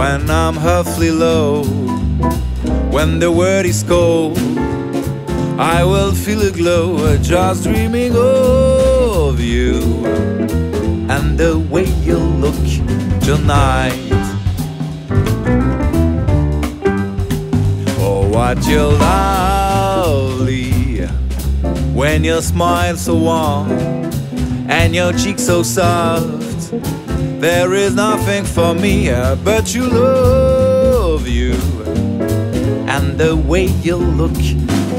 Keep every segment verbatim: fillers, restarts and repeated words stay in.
when I'm awfully low, when the world is cold, I will feel a glow just dreaming of you and the way you look tonight. Oh, what you're lovely when your smile so warm and your cheek so soft. There is nothing for me but you love you and the way you look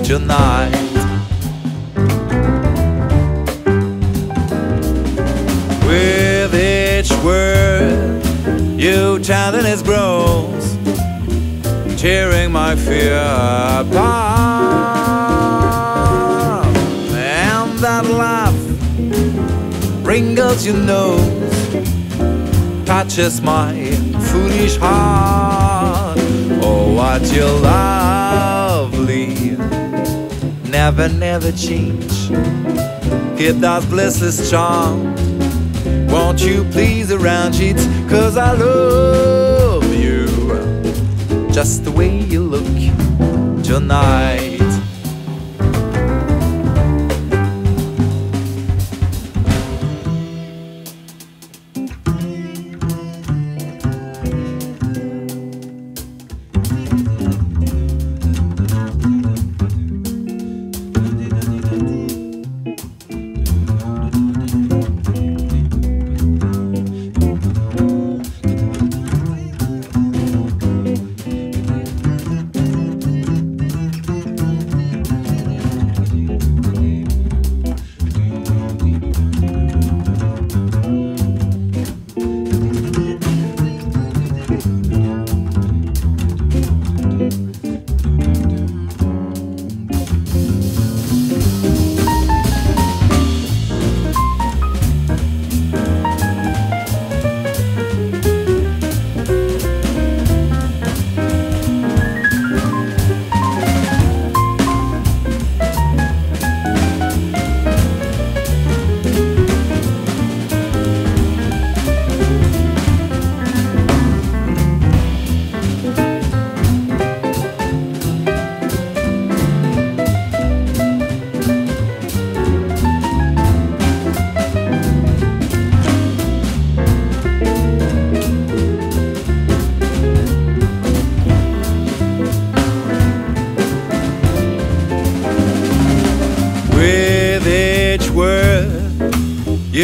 tonight. With each word you chanting its groans, tearing my fear apart, and that laugh wrinkles your nose, touches my foolish heart. Oh, what you lovely, never, never change. Keep that blessless charm. Won't you please around it? Cause I love you just the way you look tonight.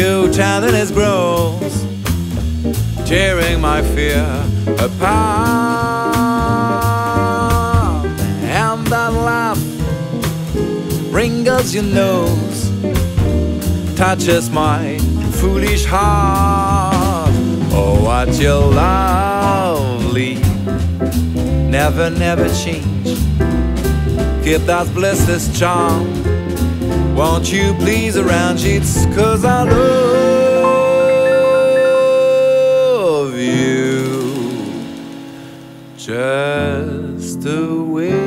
You chanting his groans, tearing my fear apart, and that laugh wrinkles your nose, touches my foolish heart. Oh, what you lovely, never, never change. Keep that blessless charm. Won't you please arrange it? Cause I love you just the way